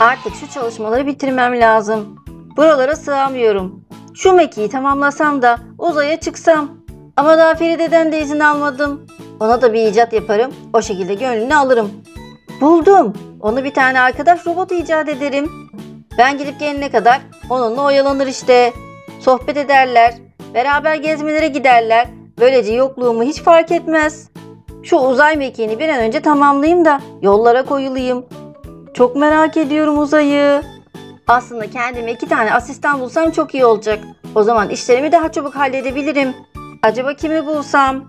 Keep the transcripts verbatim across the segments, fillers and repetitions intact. Artık şu çalışmaları bitirmem lazım. Buralara sığamıyorum. Şu mekiği tamamlasam da uzaya çıksam. Ama daha Feride'den de izin almadım. Ona da bir icat yaparım. O şekilde gönlünü alırım. Buldum. Onu bir tane arkadaş robot icat ederim. Ben gidip gelene kadar onunla oyalanır işte. Sohbet ederler. Beraber gezmelere giderler. Böylece yokluğumu hiç fark etmez. Şu uzay mekiğini bir an önce tamamlayayım da yollara koyulayım. Çok merak ediyorum uzayı. Aslında kendime iki tane asistan bulsam çok iyi olacak. O zaman işlerimi daha çabuk halledebilirim. Acaba kimi bulsam?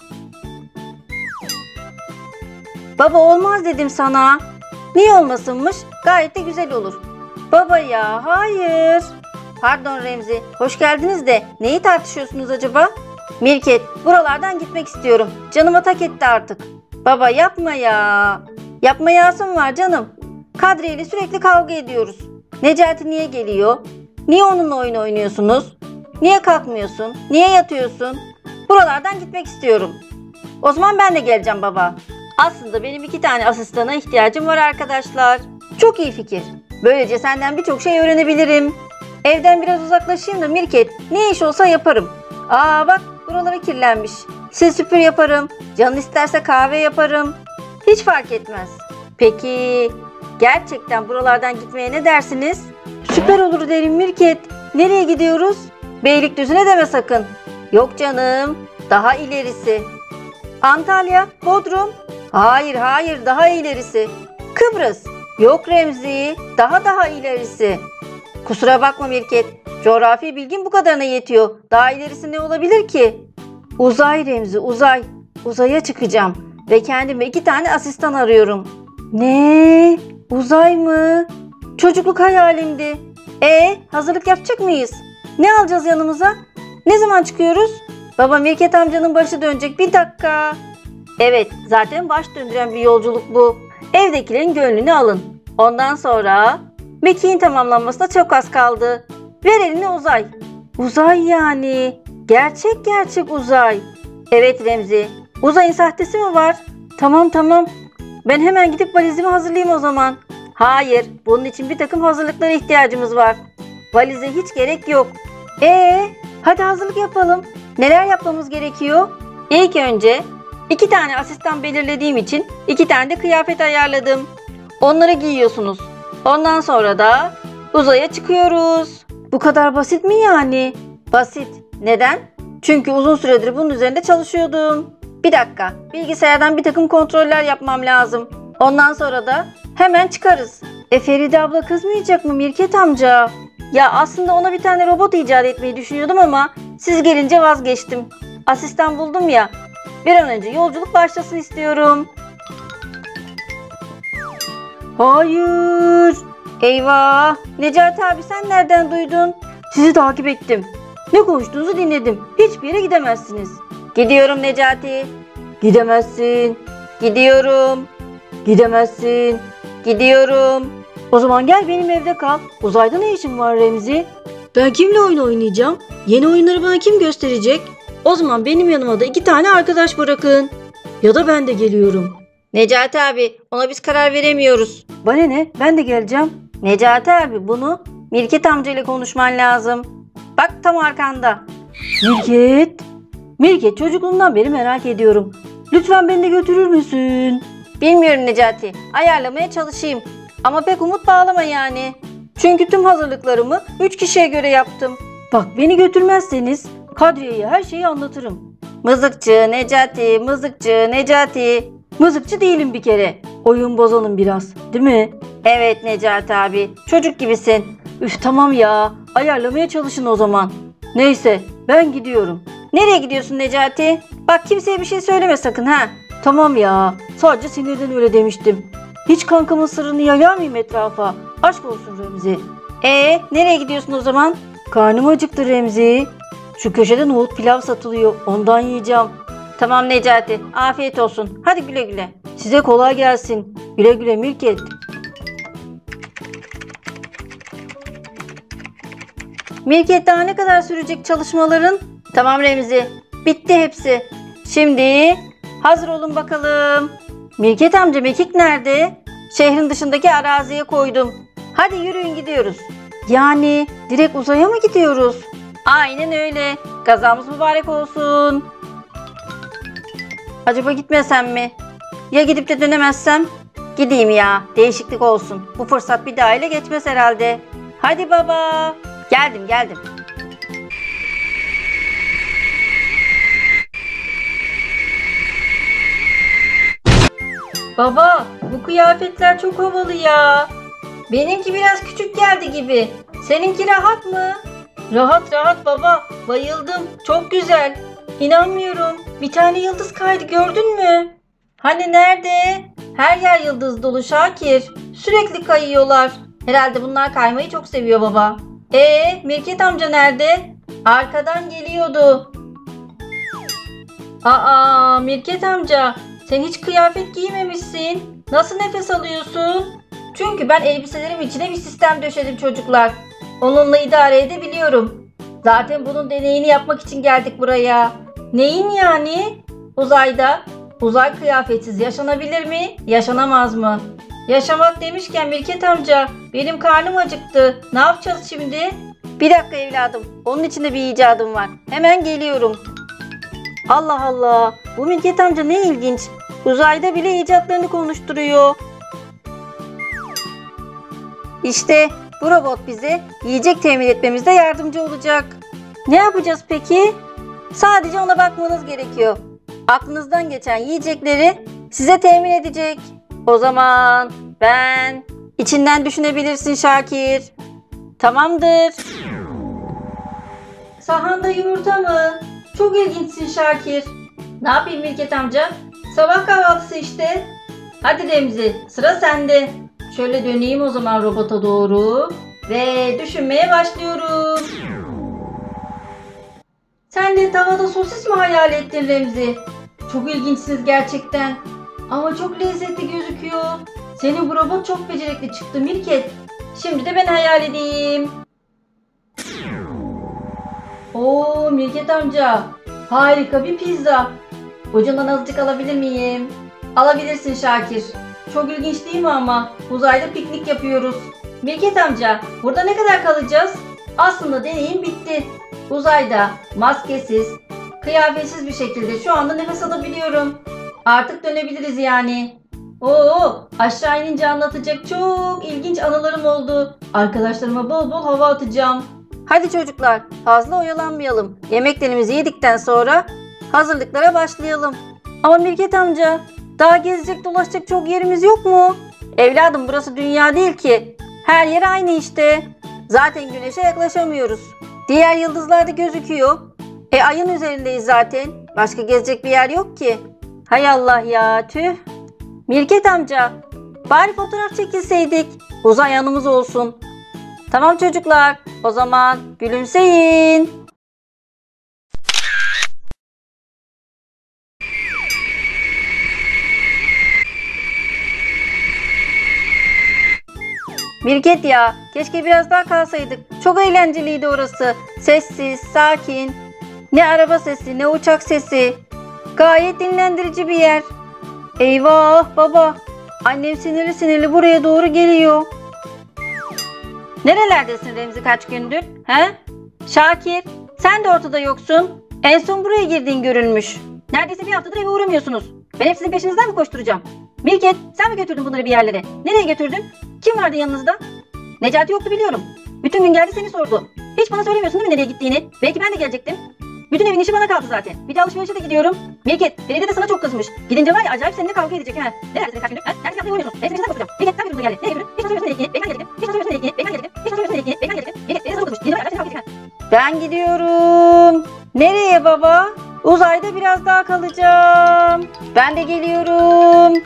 Baba olmaz dedim sana. Niye olmasınmış? Gayet de güzel olur. Baba ya hayır. Pardon Remzi, hoş geldiniz de neyi tartışıyorsunuz acaba? Mirket, buralardan gitmek istiyorum. Canıma tak etti artık. Baba yapma ya. Yapma yasım var canım. Kadriye ile sürekli kavga ediyoruz. Necati niye geliyor? Niye onunla oyun oynuyorsunuz? Niye kalkmıyorsun? Niye yatıyorsun? Buralardan gitmek istiyorum. O zaman ben de geleceğim baba. Aslında benim iki tane asistana ihtiyacım var arkadaşlar. Çok iyi fikir. Böylece senden birçok şey öğrenebilirim. Evden biraz uzaklaşayım da Mirket, ne iş olsa yaparım. Aa bak buraları kirlenmiş. Sil süpür yaparım. Canın isterse kahve yaparım. Hiç fark etmez. Peki gerçekten buralardan gitmeye ne dersiniz? Süper olur derim Mirket. Nereye gidiyoruz? Beylikdüzü'ne deme sakın. Yok canım. Daha ilerisi. Antalya, Bodrum. Hayır hayır daha ilerisi. Kıbrıs. Yok Remzi. Daha daha ilerisi. Kusura bakma Mirket. Coğrafi bilgin bu kadarına yetiyor. Daha ilerisi ne olabilir ki? Uzay Remzi uzay. Uzaya çıkacağım. Ve kendime iki tane asistan arıyorum. Ne? Uzay mı? Çocukluk hayalimdi. E hazırlık yapacak mıyız? Ne alacağız yanımıza? Ne zaman çıkıyoruz? Baba Mirket amcanın başı dönecek. Bir dakika. Evet zaten baş döndüren bir yolculuk bu. Evdekilerin gönlünü alın. Ondan sonra mekiğin tamamlanmasına çok az kaldı. Ver eline uzay. Uzay yani. Gerçek gerçek uzay. Evet Remzi. Uzayın sahtesi mi var? Tamam tamam. Ben hemen gidip valizimi hazırlayayım o zaman. Hayır. Bunun için bir takım hazırlıklara ihtiyacımız var. Valize hiç gerek yok. Eee? Hadi hazırlık yapalım. Neler yapmamız gerekiyor? İlk önce iki tane asistan belirlediğim için iki tane de kıyafet ayarladım. Onları giyiyorsunuz. Ondan sonra da uzaya çıkıyoruz. Bu kadar basit mi yani? Basit. Neden? Çünkü uzun süredir bunun üzerinde çalışıyordum. Bir dakika. Bilgisayardan bir takım kontroller yapmam lazım. Ondan sonra da hemen çıkarız. E Feride abla kızmayacak mı Mirket amca? Ya aslında ona bir tane robot icat etmeyi düşünüyordum ama siz gelince vazgeçtim. Asistan buldum ya. Bir an önce yolculuk başlasın istiyorum. Hayır. Eyvah. Necati abi sen nereden duydun? Sizi takip ettim. Ne konuştuğunuzu dinledim. Hiçbir yere gidemezsiniz. Gidiyorum Necati. Gidemezsin. Gidiyorum. Gidemezsin. Gidiyorum. O zaman gel benim evde kal. Uzayda ne işin var Remzi? Ben kimle oyun oynayacağım? Yeni oyunları bana kim gösterecek? O zaman benim yanıma da iki tane arkadaş bırakın. Ya da ben de geliyorum. Necati abi ona biz karar veremiyoruz. Bana ne? Ben de geleceğim. Necati abi bunu Mirket amca ile konuşman lazım. Bak tam arkanda. Mirket. Mirket çocukluğumdan beri merak ediyorum. Lütfen beni de götürür müsün? Bilmiyorum Necati. Ayarlamaya çalışayım. Ama pek umut bağlama yani. Çünkü tüm hazırlıklarımı üç kişiye göre yaptım. Bak beni götürmezseniz Kadriye'ye her şeyi anlatırım. Mızıkçı, Necati, mızıkçı, Necati. Mızıkçı değilim bir kere. Oyun bozalım biraz, değil mi? Evet Necati abi, çocuk gibisin. Üf tamam ya, ayarlamaya çalışın o zaman. Neyse, ben gidiyorum. Nereye gidiyorsun Necati? Bak kimseye bir şey söyleme sakın ha. Tamam ya, sadece sinirden öyle demiştim. Hiç kankamın sırrını yayar mıyım etrafa? Aşk olsun Remzi. Ee, nereye gidiyorsun o zaman? Karnım acıktı Remzi. Şu köşede nohut pilav satılıyor. Ondan yiyeceğim. Tamam Necati. Afiyet olsun. Hadi güle güle. Size kolay gelsin. Güle güle Mirket. Mirket daha ne kadar sürecek çalışmaların? Tamam Remzi. Bitti hepsi. Şimdi hazır olun bakalım. Mirket amca mekik nerede? Şehrin dışındaki araziye koydum. Hadi yürüyün gidiyoruz. Yani direkt uzaya mı gidiyoruz? Aynen öyle. Kazamız mübarek olsun. Acaba gitmesem mi? Ya gidip de dönemezsem? Gideyim ya. Değişiklik olsun. Bu fırsat bir daha ile geçmez herhalde. Hadi baba. Geldim geldim. Baba, bu kıyafetler çok havalı ya. Benimki biraz küçük geldi gibi. Seninki rahat mı? Rahat rahat baba. Bayıldım. Çok güzel. İnanmıyorum. Bir tane yıldız kaydı, gördün mü? Hani nerede? Her yer yıldız dolu Şakir. Sürekli kayıyorlar. Herhalde bunlar kaymayı çok seviyor baba. Ee, Mirket amca nerede? Arkadan geliyordu. Aa, Mirket amca. Sen hiç kıyafet giymemişsin. Nasıl nefes alıyorsun? Çünkü ben elbiselerim içine bir sistem döşedim çocuklar. Onunla idare edebiliyorum. Zaten bunun deneyini yapmak için geldik buraya. Neyin yani? Uzayda. Uzay kıyafetsiz yaşanabilir mi? Yaşanamaz mı? Yaşamak demişken Mirket amca, benim karnım acıktı. Ne yapacağız şimdi? Bir dakika evladım. Onun için de bir icadım var. Hemen geliyorum. Allah Allah. Bu Mirket amca ne ilginç. Uzayda bile icatlarını konuşturuyor. İşte bu robot bize yiyecek temin etmemizde yardımcı olacak. Ne yapacağız peki? Sadece ona bakmanız gerekiyor. Aklınızdan geçen yiyecekleri size temin edecek. O zaman ben... İçinden düşünebilirsin Şakir. Tamamdır. Sahanda yumurta mı? Çok ilginçsin Şakir. Ne yapayım Mirket amca? Sabah kahvaltısı işte. Hadi Remzi, sıra sende. Şöyle döneyim o zaman robota doğru. Ve düşünmeye başlıyorum. Sen de tavada sosis mi hayal ettin Remzi? Çok ilginçsiniz gerçekten. Ama çok lezzetli gözüküyor. Senin bu robot çok becerikli çıktı Mirket. Şimdi de ben hayal edeyim. Oo Mirket amca. Harika bir pizza. Ucundan azıcık alabilir miyim? Alabilirsin Şakir. Çok ilginç değil mi ama? Uzayda piknik yapıyoruz. Mirket amca, burada ne kadar kalacağız? Aslında deneyim bitti. Uzayda maskesiz, kıyafetsiz bir şekilde şu anda nefes alabiliyorum. Artık dönebiliriz yani. Oo, aşağı inince anlatacak çok ilginç anılarım oldu. Arkadaşlarıma bol bol hava atacağım. Hadi çocuklar, fazla oyalanmayalım. Yemeklerimizi yedikten sonra hazırlıklara başlayalım. Ama Mirket amca, daha gezecek dolaşacak çok yerimiz yok mu? Evladım, burası dünya değil ki. Her yer aynı işte. Zaten güneşe yaklaşamıyoruz. Diğer yıldızlar da gözüküyor. E ayın üzerindeyiz zaten. Başka gezecek bir yer yok ki. Hay Allah ya, tüh. Mirket amca, bari fotoğraf çekilseydik. Uzay yanımız olsun. Tamam çocuklar, o zaman gülümseyin. Mirket ya, keşke biraz daha kalsaydık. Çok eğlenceliydi orası. Sessiz, sakin. Ne araba sesi, ne uçak sesi. Gayet dinlendirici bir yer. Eyvah baba. Annem sinirli sinirli buraya doğru geliyor. Nerelerdesin Remzi kaç gündür? He? Şakir, sen de ortada yoksun. En son buraya girdiğin görülmüş. Neredeyse bir haftadır eve uğramıyorsunuz. Ben hepsinin peşinizden mi koşturacağım? Mirket, sen mi götürdün bunları bir yerlere? Nereye götürdün? Kim vardı yanınızda? Necati yoktu biliyorum. Bütün gün geldi seni sordu. Hiç bana söylemiyorsun değil mi nereye gittiğini? Belki ben de gelecektim. Bütün evin işi bana kaldı zaten. Bir de alışverişe de gidiyorum. Mirket, Feride de sana çok kızmış. Gidince var ya acayip seninle kavga edecek ha. Neredesin kaç gündür? Neredesin yaptığını uğruyorsun? Ben seni peşinden koşturacağım. Mirket, sen götürdün yerlere. Nereye götürdün? Hiç bana söylemiyorsun nereye gittiğini? Belki ben gelecektim. Hiç bana söylemiyorsun nereye gittiğini? Belki ben gelecektim. Hiç bana söylemiyorsun nereye gittiğini? Belki ben gelecektim. Mirket, Feride sana kızmış. Gidince var ya acayip seni kavga edecek ha. Ben gidiyorum. Nereye baba? Uzayda biraz daha kalacağım. Ben de geliyorum.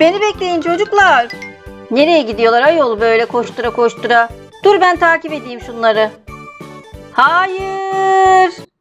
Beni bekleyin çocuklar. Nereye gidiyorlar ayol böyle koştura koştura? Dur ben takip edeyim şunları. Hayır.